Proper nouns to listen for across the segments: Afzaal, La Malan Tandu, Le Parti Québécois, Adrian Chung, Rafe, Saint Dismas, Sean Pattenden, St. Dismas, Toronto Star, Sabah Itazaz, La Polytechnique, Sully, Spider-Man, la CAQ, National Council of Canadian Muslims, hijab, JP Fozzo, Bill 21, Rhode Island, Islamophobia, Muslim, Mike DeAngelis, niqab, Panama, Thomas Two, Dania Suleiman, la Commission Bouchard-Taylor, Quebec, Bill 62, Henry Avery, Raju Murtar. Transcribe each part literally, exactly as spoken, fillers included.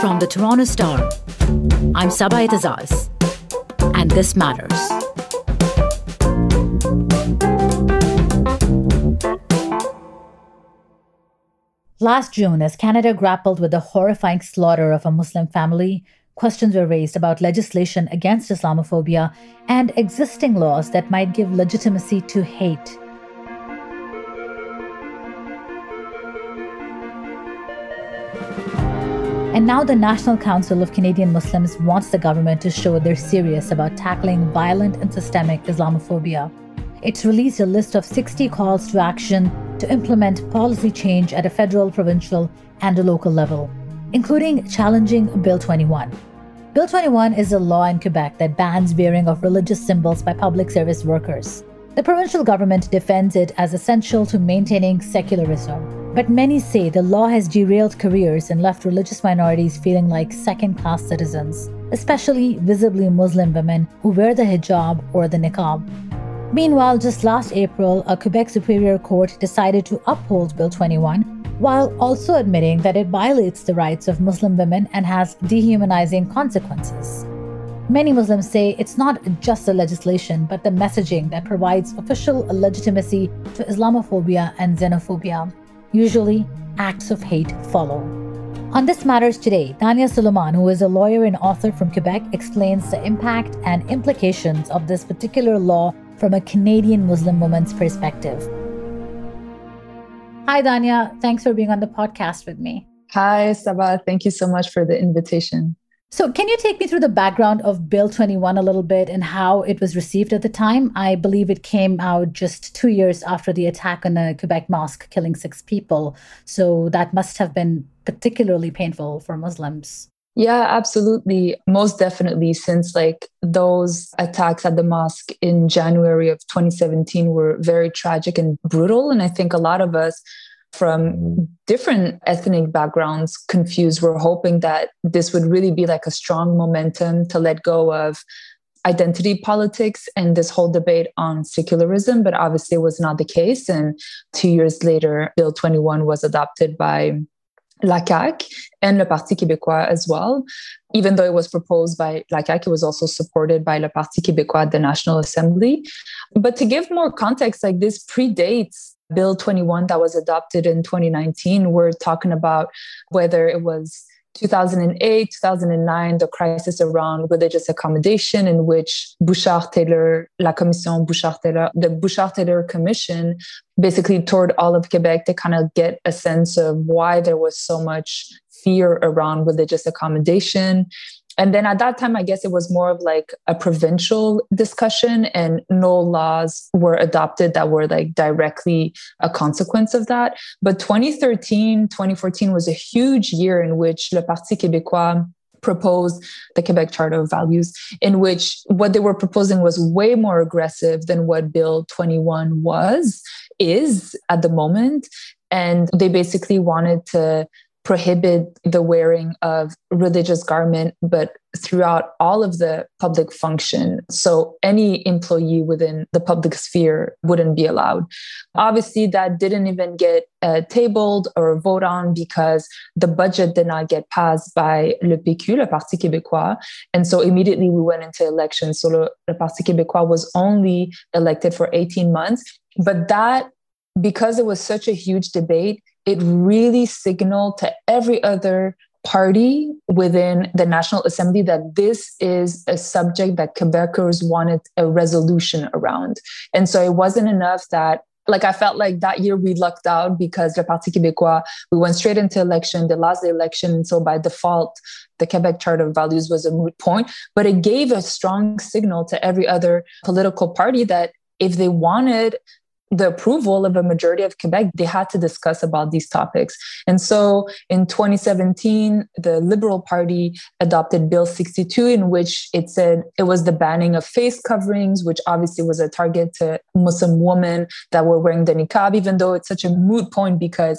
From the Toronto Star, I'm Sabah Itazaz, and this matters. Last June, as Canada grappled with the horrifying slaughter of a Muslim family, questions were raised about legislation against Islamophobia and existing laws that might give legitimacy to hate. And now the National Council of Canadian Muslims wants the government to show they're serious about tackling violent and systemic Islamophobia. It's released a list of sixty calls to action to implement policy change at a federal, provincial, and a local level, including challenging Bill twenty-one. Bill twenty-one is a law in Quebec that bans wearing of religious symbols by public service workers. The provincial government defends it as essential to maintaining secularism. But many say the law has derailed careers and left religious minorities feeling like second-class citizens, especially visibly Muslim women who wear the hijab or the niqab. Meanwhile, just last April, a Quebec Superior Court decided to uphold Bill twenty-one, while also admitting that it violates the rights of Muslim women and has dehumanizing consequences. Many Muslims say it's not just the legislation, but the messaging that provides official legitimacy to Islamophobia and xenophobia. Usually, acts of hate follow. On This Matters today, Dania Suleiman, who is a lawyer and author from Quebec, explains the impact and implications of this particular law from a Canadian Muslim woman's perspective. Hi, Dania. Thanks for being on the podcast with me. Hi, Sabah. Thank you so much for the invitation. So can you take me through the background of Bill twenty-one a little bit and how it was received at the time? I believe it came out just two years after the attack on a Quebec mosque, killing six people. So that must have been particularly painful for Muslims. Yeah, absolutely. Most definitely, since like those attacks at the mosque in January of twenty seventeen were very tragic and brutal. And I think a lot of us from different ethnic backgrounds confused were hoping that this would really be like a strong momentum to let go of identity politics and this whole debate on secularism, but obviously it was not the case. And two years later, Bill twenty-one was adopted by la C A Q and Le Parti Québécois as well. Even though it was proposed by la C A Q, it was also supported by Le Parti Québécois at the National Assembly. But to give more context, like this predates Bill twenty-one that was adopted in twenty nineteen. We're talking about whether it was two thousand eight, two thousand nine, the crisis around religious accommodation in which Bouchard-Taylor, la Commission Bouchard-Taylor, the Bouchard-Taylor Commission basically toured all of Quebec to kind of get a sense of why there was so much fear around religious accommodation. And then at that time, I guess it was more of like a provincial discussion and no laws were adopted that were like directly a consequence of that. But twenty thirteen, twenty fourteen was a huge year in which Le Parti Québécois proposed the Quebec Charter of Values, in which what they were proposing was way more aggressive than what Bill twenty-one was, is at the moment. And they basically wanted to prohibit the wearing of religious garment, but throughout all of the public function. So any employee within the public sphere wouldn't be allowed. Obviously, that didn't even get uh, tabled or voted on because the budget did not get passed by Le P Q, Le Parti Québécois. And so immediately we went into elections. So Le, Le Parti Québécois was only elected for eighteen months. But that, because it was such a huge debate, it really signaled to every other party within the National Assembly that this is a subject that Quebecers wanted a resolution around. And so it wasn't enough that, like, I felt like that year we lucked out because Le Parti Québécois, we went straight into election, they lost the election. And so by default, the Quebec Charter of Values was a moot point, but it gave a strong signal to every other political party that if they wanted the approval of a majority of Quebec, they had to discuss about these topics. And so in twenty seventeen, the Liberal Party adopted Bill sixty-two, in which it said it was the banning of face coverings, which obviously was a target to Muslim women that were wearing the niqab, even though it's such a moot point because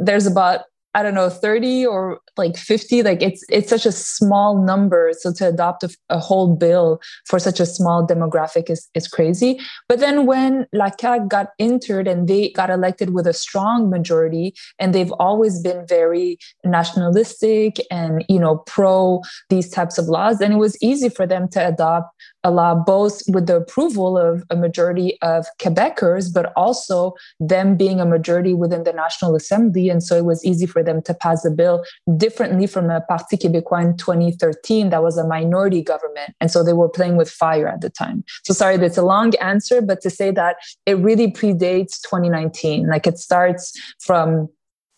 there's about I don't know, thirty or like fifty, like it's it's such a small number. So to adopt a, a whole bill for such a small demographic is, is crazy. But then when La C A Q got entered and they got elected with a strong majority, and they've always been very nationalistic and, you know, pro these types of laws, then it was easy for them to adopt a law both with the approval of a majority of Quebecers, but also them being a majority within the National Assembly. And so it was easy for them to pass a bill differently from the Parti Québécois in twenty thirteen that was a minority government. And so they were playing with fire at the time. So sorry, that's a long answer, but to say that it really predates twenty nineteen, like it starts from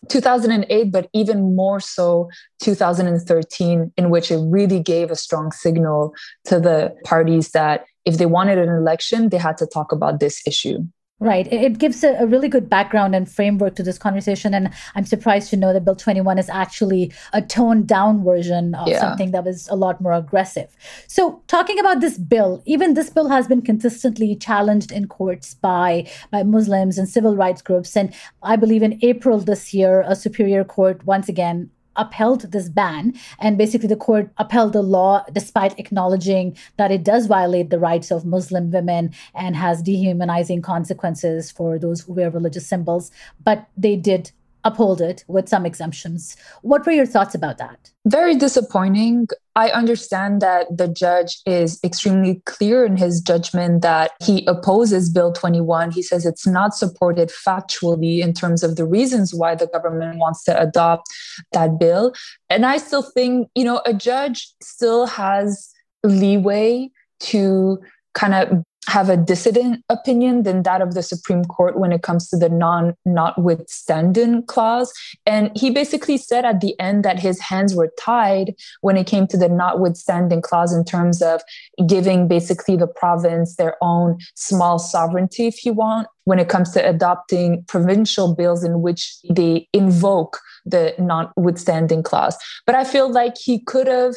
two thousand eight, but even more so two thousand thirteen, in which it really gave a strong signal to the parties that if they wanted an election, they had to talk about this issue. Right. It gives a, a really good background and framework to this conversation. And I'm surprised to know that Bill twenty-one is actually a toned down version of yeah. something that was a lot more aggressive. So talking about this bill, even this bill has been consistently challenged in courts by, by Muslims and civil rights groups. And I believe in April this year, a superior court once again upheld this ban. And basically the court upheld the law despite acknowledging that it does violate the rights of Muslim women and has dehumanizing consequences for those who wear religious symbols. But they did uphold it with some exemptions. What were your thoughts about that? Very disappointing. I understand that the judge is extremely clear in his judgment that he opposes Bill twenty-one. He says it's not supported factually in terms of the reasons why the government wants to adopt that bill. And I still think, you know, a judge still has leeway to kind of have a dissident opinion than that of the Supreme Court when it comes to the non-notwithstanding clause. And he basically said at the end that his hands were tied when it came to the notwithstanding clause in terms of giving basically the province their own small sovereignty, if you want, when it comes to adopting provincial bills in which they invoke the notwithstanding clause. But I feel like he could have,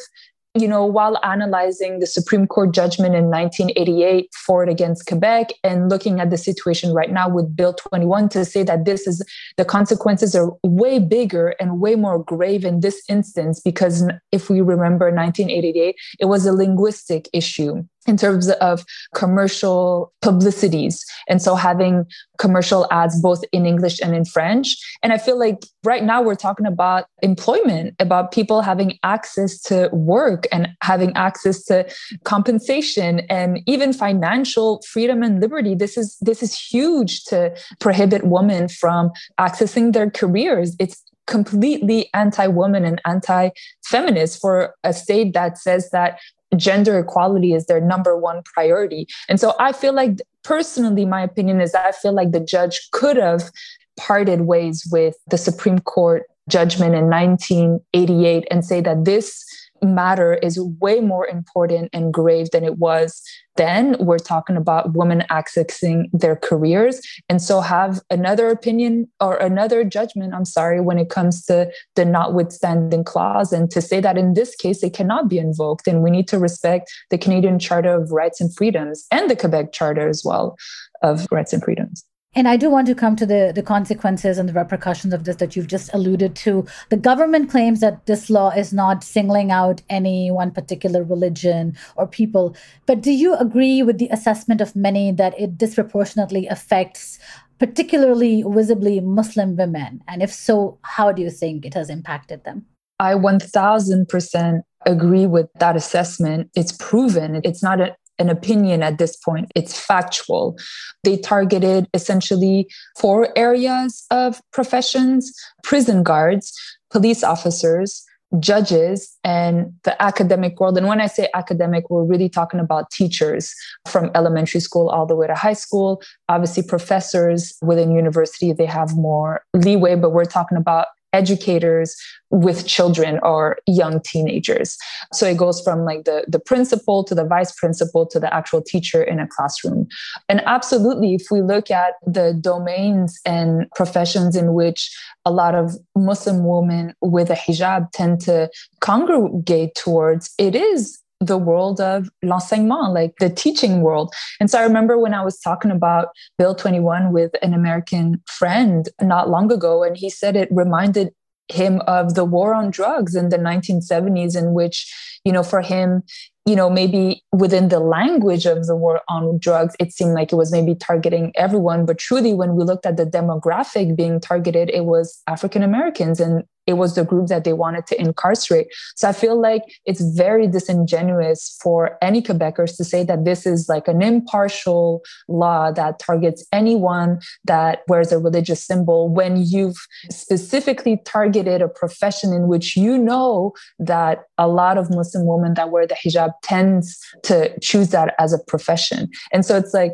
you know, while analyzing the Supreme Court judgment in nineteen eighty-eight, Ford against Quebec, and looking at the situation right now with Bill twenty-one, to say that this is, the consequences are way bigger and way more grave in this instance, because if we remember nineteen eighty-eight, it was a linguistic issue in terms of commercial publicities. And so having commercial ads both in English and in French. And I feel like right now we're talking about employment, about people having access to work and having access to compensation and even financial freedom and liberty. This is, this is huge to prohibit women from accessing their careers. It's completely anti-woman and anti-feminist for a state that says that gender equality is their number one priority. And so I feel like, personally, my opinion is that I feel like the judge could have parted ways with the Supreme Court judgment in nineteen eighty-eight and say that this matter is way more important and grave than it was then. We're talking about women accessing their careers. And so have another opinion or another judgment, I'm sorry, when it comes to the notwithstanding clause, and to say that in this case, it cannot be invoked. And we need to respect the Canadian Charter of Rights and Freedoms and the Quebec Charter as well of Rights and Freedoms. And I do want to come to the, the consequences and the repercussions of this that you've just alluded to. The government claims that this law is not singling out any one particular religion or people. But do you agree with the assessment of many that it disproportionately affects particularly visibly Muslim women? And if so, how do you think it has impacted them? I one thousand percent agree with that assessment. It's proven. It's not a an opinion at this point. It's factual. They targeted essentially four areas of professions: prison guards, police officers, judges, and the academic world. And when I say academic, we're really talking about teachers from elementary school all the way to high school. Obviously, professors within university, they have more leeway, but we're talking about educators with children or young teenagers. So it goes from like the, the principal to the vice principal to the actual teacher in a classroom. And absolutely, if we look at the domains and professions in which a lot of Muslim women with a hijab tend to congregate towards, it is the world of l'enseignement, like the teaching world. And so I remember when I was talking about Bill twenty-one with an American friend not long ago, and he said it reminded him of the war on drugs in the nineteen seventies, in which, you know, for him, you know, maybe within the language of the war on drugs, it seemed like it was maybe targeting everyone. But truly, when we looked at the demographic being targeted, it was African Americans, and it was the group that they wanted to incarcerate. So I feel like it's very disingenuous for any Quebecers to say that this is like an impartial law that targets anyone that wears a religious symbol, when you've specifically targeted a profession in which you know that a lot of Muslim women that wear the hijab tends to choose that as a profession. And so it's like,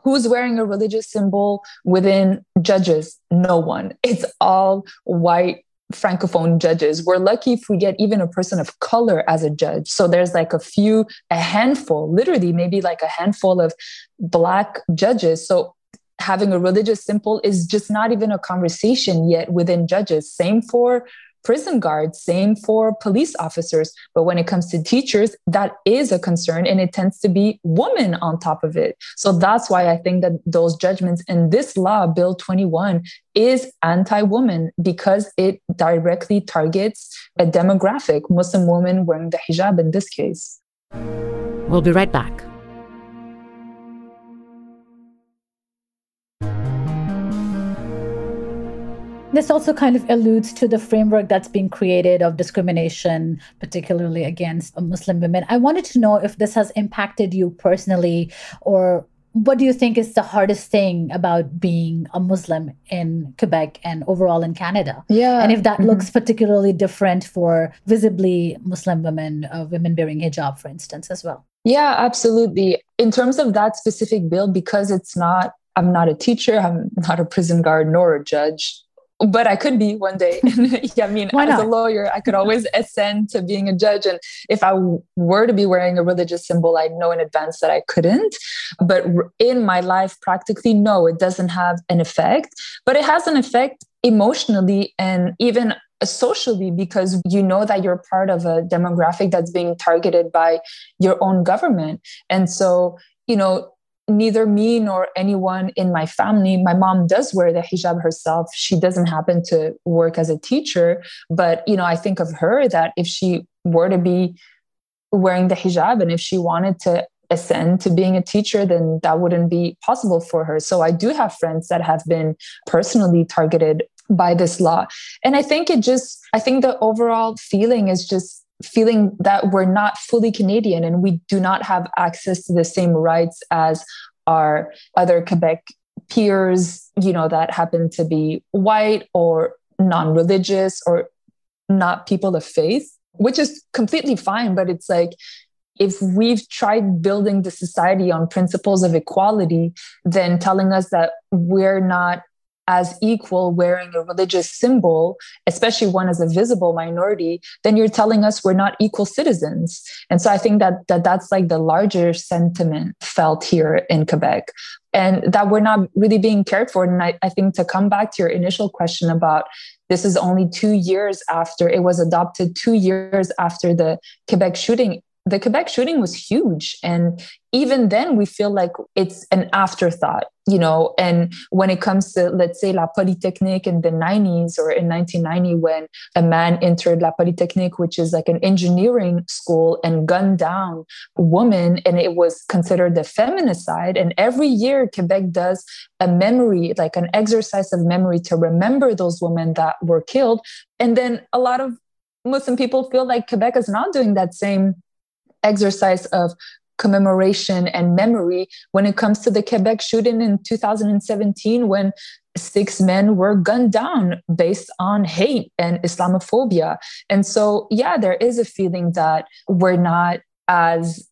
who's wearing a religious symbol within judges? No one. It's all white Francophone judges. We're lucky if we get even a person of color as a judge. So there's like a few, a handful, literally maybe like a handful of Black judges. So having a religious symbol is just not even a conversation yet within judges. Same for prison guards, same for police officers. But when it comes to teachers, that is a concern, and it tends to be women on top of it. So that's why I think that those judgments in this law, Bill twenty-one, is anti-woman, because it directly targets a demographic, Muslim women wearing the hijab in this case. We'll be right back. This also kind of alludes to the framework that's being created of discrimination, particularly against Muslim women. I wanted to know if this has impacted you personally, or what do you think is the hardest thing about being a Muslim in Quebec and overall in Canada? Yeah. And if that mm-hmm. looks particularly different for visibly Muslim women, uh, women wearing hijab, for instance, as well. Yeah, absolutely. In terms of that specific bill, because it's not, I'm not a teacher, I'm not a prison guard, nor a judge. But I could be one day. I mean, as a lawyer, I could always ascend to being a judge. And if I were to be wearing a religious symbol, I know in advance that I couldn't. But in my life, practically, no, it doesn't have an effect. But it has an effect emotionally and even socially, because you know that you're part of a demographic that's being targeted by your own government. And so, you know, neither me nor anyone in my family. My mom does wear the hijab herself. She doesn't happen to work as a teacher, but, you know, I think of her that if she were to be wearing the hijab and if she wanted to ascend to being a teacher, then that wouldn't be possible for her. So I do have friends that have been personally targeted by this law. And I think it just, I think the overall feeling is just feeling that we're not fully Canadian and we do not have access to the same rights as our other Quebec peers, you know, that happen to be white or non-religious or not people of faith, which is completely fine. But it's like, if we've tried building the society on principles of equality, then telling us that we're not as equal wearing a religious symbol, especially one as a visible minority, then you're telling us we're not equal citizens. And so I think that, that that's like the larger sentiment felt here in Quebec, and that we're not really being cared for. And I, I think to come back to your initial question about this is only two years after it was adopted, two years after the Quebec shooting, the Quebec shooting was huge. And even then we feel like it's an afterthought, you know, and when it comes to, let's say, La Polytechnique in the nineties or in nineteen ninety, when a man entered La Polytechnique, which is like an engineering school, and gunned down a woman, and it was considered a feminicide. And every year Quebec does a memory, like an exercise of memory to remember those women that were killed. And then a lot of Muslim people feel like Quebec is not doing that same exercise of commemoration and memory when it comes to the Quebec shooting in two thousand seventeen, when six men were gunned down based on hate and Islamophobia. And so, yeah, there is a feeling that we're not as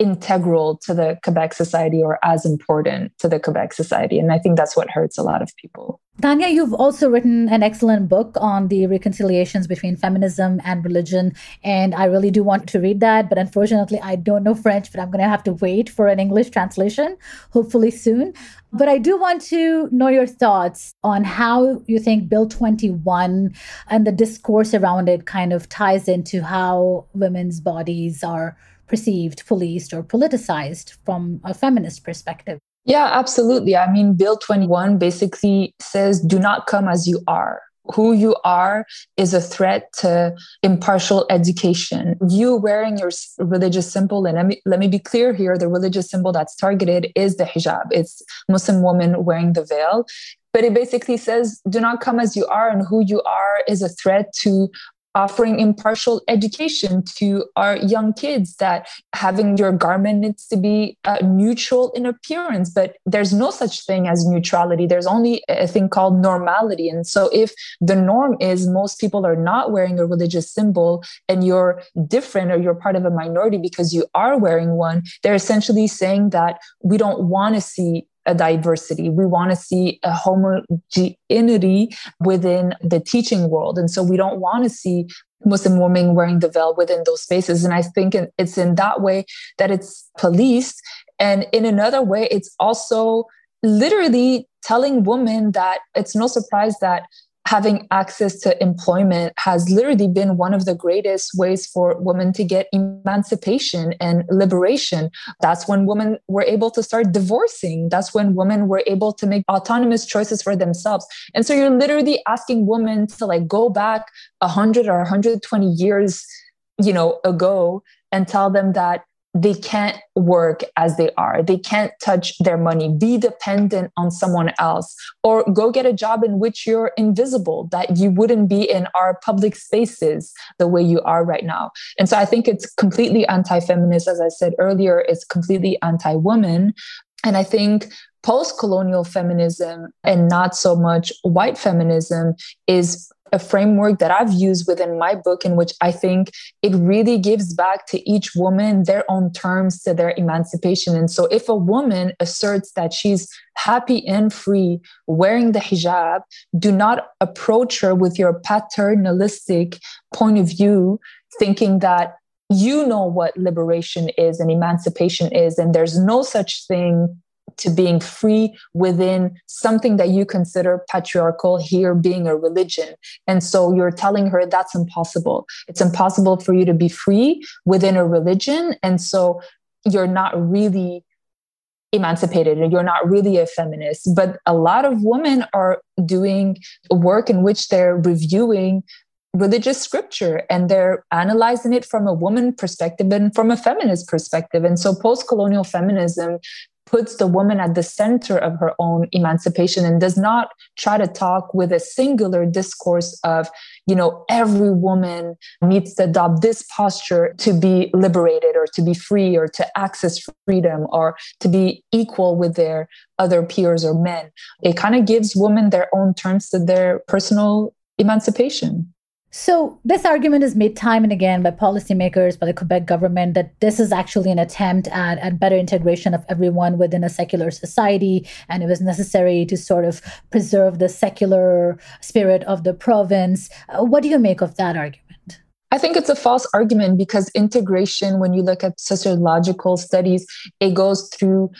integral to the Quebec society or as important to the Quebec society. And I think that's what hurts a lot of people. Tanya, you've also written an excellent book on the reconciliations between feminism and religion. And I really do want to read that. But unfortunately, I don't know French, but I'm going to have to wait for an English translation, hopefully soon. But I do want to know your thoughts on how you think Bill twenty-one and the discourse around it kind of ties into how women's bodies are perceived, policed, or politicized from a feminist perspective. Yeah, absolutely. I mean, Bill twenty-one basically says, do not come as you are, who you are is a threat to impartial education. You wearing your religious symbol, and let me, let me be clear here, the religious symbol that's targeted is the hijab. It's Muslim women wearing the veil. But it basically says, do not come as you are, and who you are is a threat to offering impartial education to our young kids, that having your garment needs to be uh, neutral in appearance. But there's no such thing as neutrality. There's only a thing called normality. And so if the norm is most people are not wearing a religious symbol and you're different or you're part of a minority because you are wearing one, they're essentially saying that we don't want to see a diversity. We want to see a homogeneity within the teaching world. And so we don't want to see Muslim women wearing the veil within those spaces. And I think it's in that way that it's policed. And in another way, it's also literally telling women that it's no surprise that having access to employment has literally been one of the greatest ways for women to get emancipation and liberation. That's when women were able to start divorcing. That's when women were able to make autonomous choices for themselves. And so you're literally asking women to like go back one hundred or one hundred twenty years, you know, ago and tell them that they can't work as they are. They can't touch their money, be dependent on someone else, or go get a job in which you're invisible, that you wouldn't be in our public spaces the way you are right now. And so I think it's completely anti-feminist. As I said earlier, it's completely anti-woman. And I think post-colonial feminism, and not so much white feminism, is a framework that I've used within my book, in which I think it really gives back to each woman their own terms to their emancipation. And so if a woman asserts that she's happy and free wearing the hijab, do not approach her with your paternalistic point of view, thinking that you know what liberation is and emancipation is, and there's no such thing to being free within something that you consider patriarchal, here being a religion. And so you're telling her that's impossible. It's impossible for you to be free within a religion. And so you're not really emancipated and you're not really a feminist. But a lot of women are doing work in which they're reviewing religious scripture, and they're analyzing it from a woman perspective and from a feminist perspective. And so post-colonial feminism puts the woman at the center of her own emancipation and does not try to talk with a singular discourse of, you know, every woman needs to adopt this posture to be liberated or to be free or to access freedom or to be equal with their other peers or men. It kind of gives women their own terms to their personal emancipation. So this argument is made time and again by policymakers, by the Quebec government, that this is actually an attempt at, at better integration of everyone within a secular society. And it was necessary to sort of preserve the secular spirit of the province. Uh, what do you make of that argument? I think it's a false argument, because integration, when you look at sociological studies, it goes through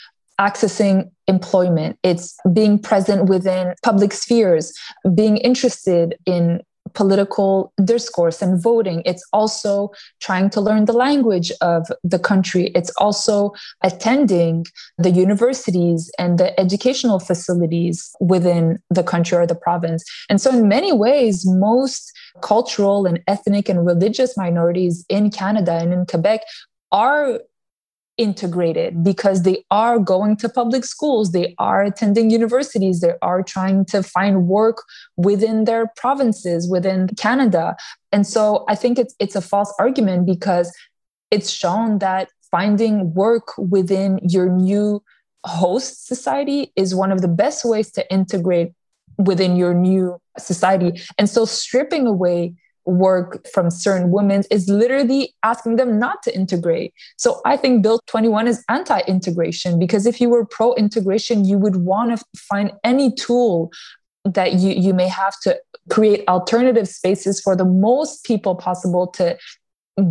accessing employment. It's being present within public spheres, being interested in political discourse and voting. It's also trying to learn the language of the country. It's also attending the universities and the educational facilities within the country or the province. And so in many ways, most cultural and ethnic and religious minorities in Canada and in Quebec are integrated, because they are going to public schools, they are attending universities, they are trying to find work within their provinces, within Canada. And so I think it's it's a false argument, because it's shown that finding work within your new host society is one of the best ways to integrate within your new society. And so stripping away work from certain women is literally asking them not to integrate. So I think Bill twenty-one is anti-integration, because if you were pro-integration, you would want to find any tool that you, you may have to create alternative spaces for the most people possible to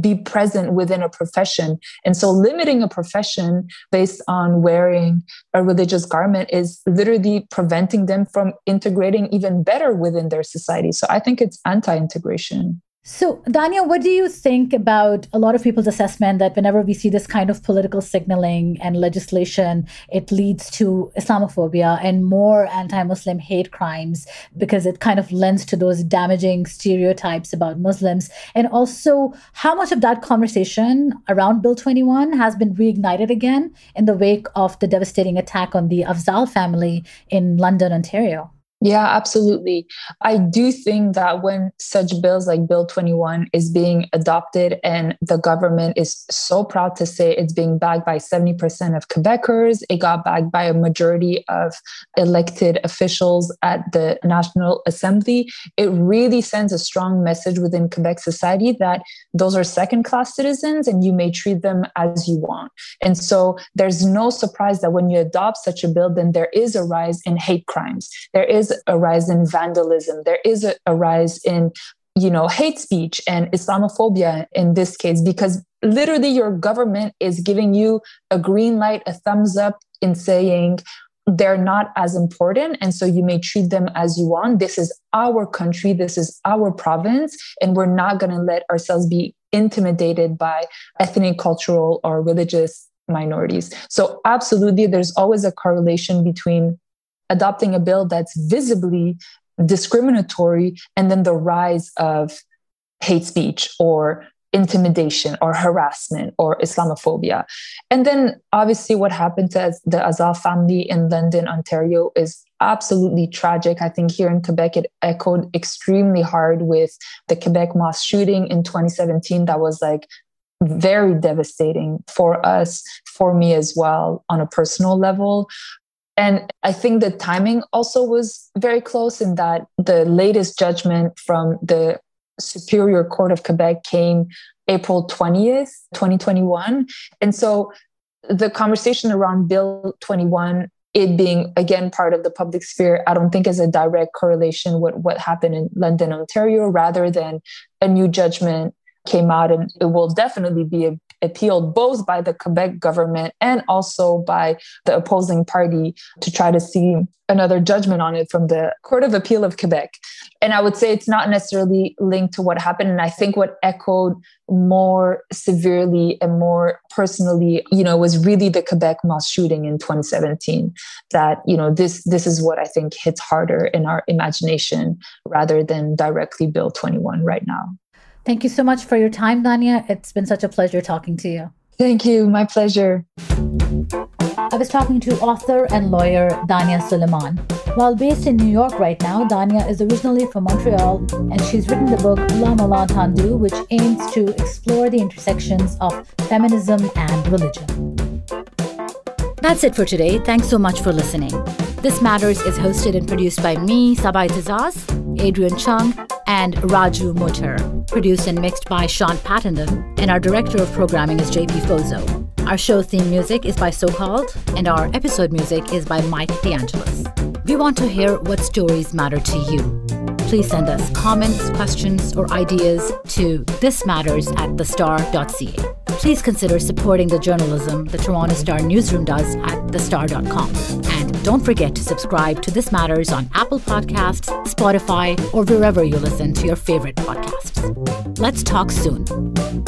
be present within a profession. And so limiting a profession based on wearing a religious garment is literally preventing them from integrating even better within their society. So I think it's anti-integration. So, Dania, what do you think about a lot of people's assessment that whenever we see this kind of political signaling and legislation, it leads to Islamophobia and more anti-Muslim hate crimes because it kind of lends to those damaging stereotypes about Muslims? And also, how much of that conversation around Bill twenty-one has been reignited again in the wake of the devastating attack on the Afzaal family in London, Ontario? Yeah, absolutely. I do think that when such bills like Bill twenty-one is being adopted and the government is so proud to say it's being backed by seventy percent of Quebecers, it got backed by a majority of elected officials at the National Assembly, it really sends a strong message within Quebec society that those are second-class citizens and you may treat them as you want. And so there's no surprise that when you adopt such a bill, then there is a rise in hate crimes. There is a rise in vandalism. There is a, a rise in, you know, hate speech and Islamophobia in this case, because literally your government is giving you a green light, a thumbs up in saying they're not as important. And so you may treat them as you want. This is our country. This is our province. And we're not going to let ourselves be intimidated by ethnic, cultural, or religious minorities. So absolutely, there's always a correlation between adopting a bill that's visibly discriminatory and then the rise of hate speech or intimidation or harassment or Islamophobia. And then obviously what happened to the Afzaal family in London, Ontario is absolutely tragic. I think here in Quebec, it echoed extremely hard with the Quebec mosque shooting in twenty seventeen. That was like very devastating for us, for me as well, on a personal level. And I think the timing also was very close in that the latest judgment from the Superior Court of Quebec came April twentieth, twenty twenty-one. And so the conversation around Bill twenty-one, it being, again, part of the public sphere, I don't think is a direct correlation with what happened in London, Ontario, rather than a new judgment came out and it will definitely be appealed both by the Quebec government and also by the opposing party to try to see another judgment on it from the Court of Appeal of Quebec. And I would say it's not necessarily linked to what happened. And I think what echoed more severely and more personally, you know, was really the Quebec mosque shooting in twenty seventeen. That, you know, this this is what I think hits harder in our imagination rather than directly Bill twenty-one right now. Thank you so much for your time, Dania. It's been such a pleasure talking to you. Thank you. My pleasure. I was talking to author and lawyer Dania Suleiman. While based in New York right now, Dania is originally from Montreal, and she's written the book La Malan Tandu, which aims to explore the intersections of feminism and religion. That's it for today. Thanks so much for listening. This Matters is hosted and produced by me, Sabah Itazaz, Adrian Chung, and Raju Murtar. Produced and mixed by Sean Pattenden, and our director of programming is J P Fozzo. Our show theme music is by So Called, and our episode music is by Mike DeAngelis. We want to hear what stories matter to you. Please send us comments, questions, or ideas to this matters at the star dot c a. Please consider supporting the journalism the Toronto Star newsroom does at the star dot com. And don't forget to subscribe to This Matters on Apple Podcasts, Spotify, or wherever you listen to your favorite podcasts. Let's talk soon.